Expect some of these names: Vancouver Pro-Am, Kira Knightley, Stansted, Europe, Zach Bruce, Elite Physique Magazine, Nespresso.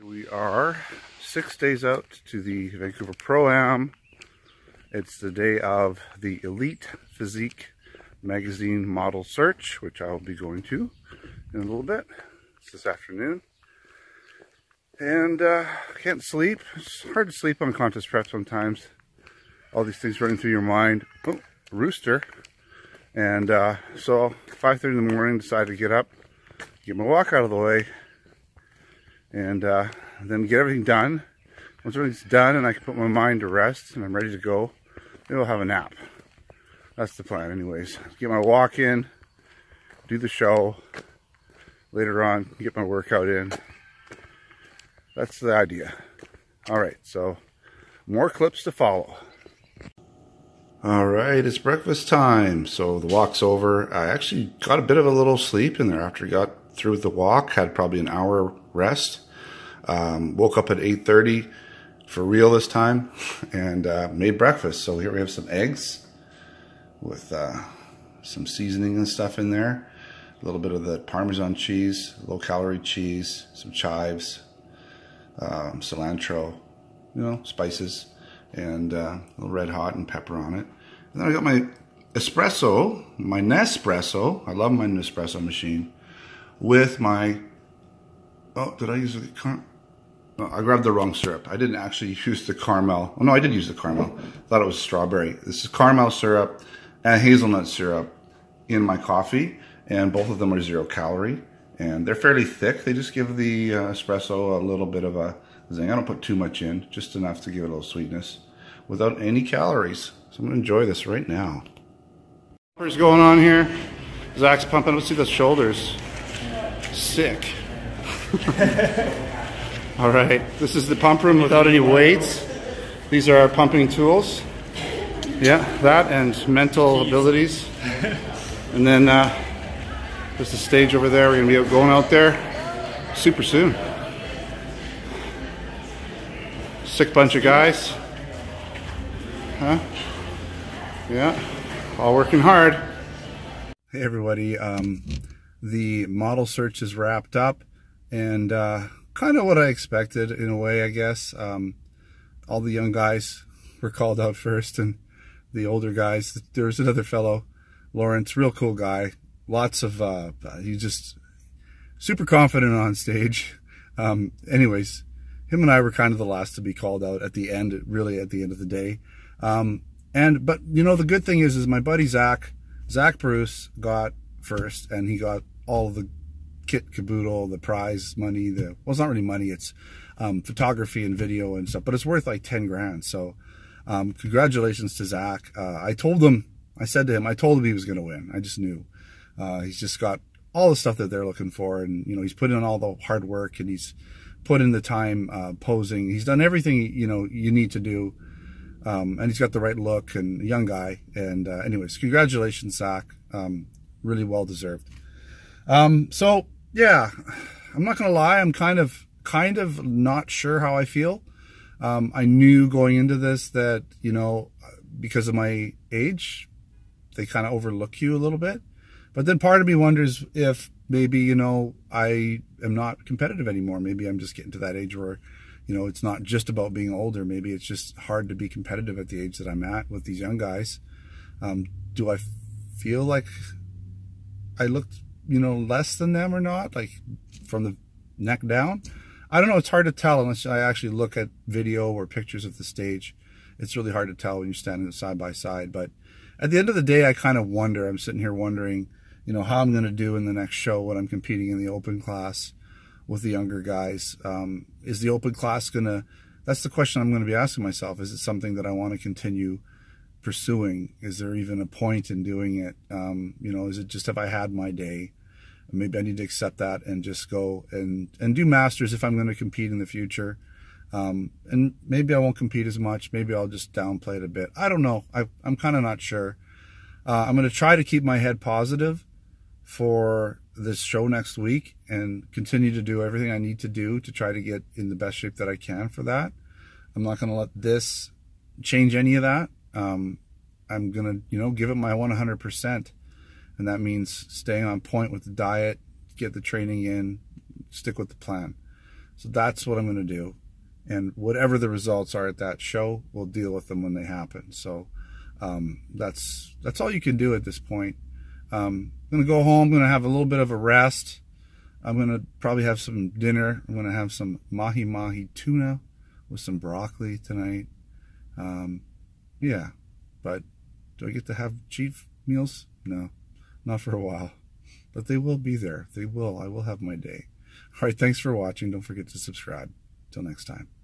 Here we are 6 days out to the Vancouver Pro-Am. It's the day of the Elite Physique Magazine model search, which I'll be going to in a little bit. It's this afternoon. And can't sleep. It's hard to sleep on contest prep sometimes. All these things running through your mind. Oh, rooster. And so 5:30 in the morning, decided to get up, get my walk out of the way, and then get everything done. Once everything's done and I can put my mind to rest and I'm ready to go, maybe I'll have a nap. That's the plan anyways. Get my walk in, do the show, later on get my workout in. That's the idea. Alright, so more clips to follow. Alright, it's breakfast time. So the walk's over. I actually got a bit of a little sleep in there after I got through with the walk. Had probably an hour rest. Woke up at 8:30 for real this time and made breakfast. So here we have some eggs with some seasoning and stuff in there. A little bit of the Parmesan cheese, low-calorie cheese, some chives, cilantro, you know, spices, and a little red hot and pepper on it. And then I got my espresso, my Nespresso. I love my Nespresso machine with my, oh, did I use the caramel? No, I grabbed the wrong syrup. I didn't actually use the caramel. Oh, no, I did use the caramel. I thought it was strawberry. This is caramel syrup and hazelnut syrup in my coffee, and both of them are 0 calorie. And they're fairly thick. They just give the espresso a little bit of a zing. I don't put too much in, just enough to give it a little sweetness without any calories. So I'm gonna enjoy this right now. What's going on here? Zach's pumping. Let's see the shoulders. Sick. All right, this is the pump room without any weights. These are our pumping tools. Yeah, that and mental abilities. And then there's the stage over there. We're gonna be going out there super soon. Sick bunch of guys. Huh? Yeah, all working hard. Hey everybody, the model search is wrapped up, and kind of what I expected in a way, I guess. All the young guys were called out first, and the older guys. There was another fellow, Lawrence, real cool guy. Lots of, he's just super confident on stage. Anyways, him and I were kind of the last to be called out at the end, really at the end of the day. But you know, the good thing is my buddy Zach Bruce got first, and he got all the kit caboodle, the prize money, the, well, it's not really money, it's photography and video and stuff, but it's worth like 10 grand. So congratulations to Zach. I told him he was going to win. I just knew. He's just got all the stuff that they're looking for, and you know, he's put in all the hard work, and he's put in the time posing. He's done everything, you know, you need to do, and he's got the right look, and a young guy. And anyways, congratulations, Zach. Really well deserved. So yeah, I'm not gonna lie, I'm kind of not sure how I feel. I knew going into this that, you know, because of my age, they kind of overlook you a little bit. But then part of me wonders if maybe, you know, I am not competitive anymore. Maybe I'm just getting to that age where, you know, it's not just about being older. Maybe it's just hard to be competitive at the age that I'm at with these young guys. Do I feel like I looked, you know, less than them or not, like from the neck down? I don't know. It's hard to tell unless I actually look at video or pictures of the stage. It's really hard to tell when you're standing side by side. But at the end of the day, I kind of wonder, I'm sitting here wondering, you know, how I'm going to do in the next show when I'm competing in the open class with the younger guys. Is the open class going to, that's the question I'm going to be asking myself. Is it something that I want to continue pursuing? Is there even a point in doing it? You know, is it just, have I had my day? Maybe I need to accept that and just go and do masters if I'm going to compete in the future. And maybe I won't compete as much. Maybe I'll just downplay it a bit. I don't know. I'm kind of not sure. I'm going to try to keep my head positive for this show next week and continue to do everything I need to do to try to get in the best shape that I can for that. I'm not going to let this change any of that. I'm going to, you know, give it my 100%. And that means staying on point with the diet, get the training in, stick with the plan. So that's what I'm going to do. And whatever the results are at that show, we'll deal with them when they happen. So that's all you can do at this point. I'm going to go home. I'm going to have a little bit of a rest. I'm going to probably have some dinner. I'm going to have some mahi-mahi tuna with some broccoli tonight. Yeah, but do I get to have cheat meals? No, not for a while. But they will be there. They will. I will have my day. All right, thanks for watching. Don't forget to subscribe. Till next time.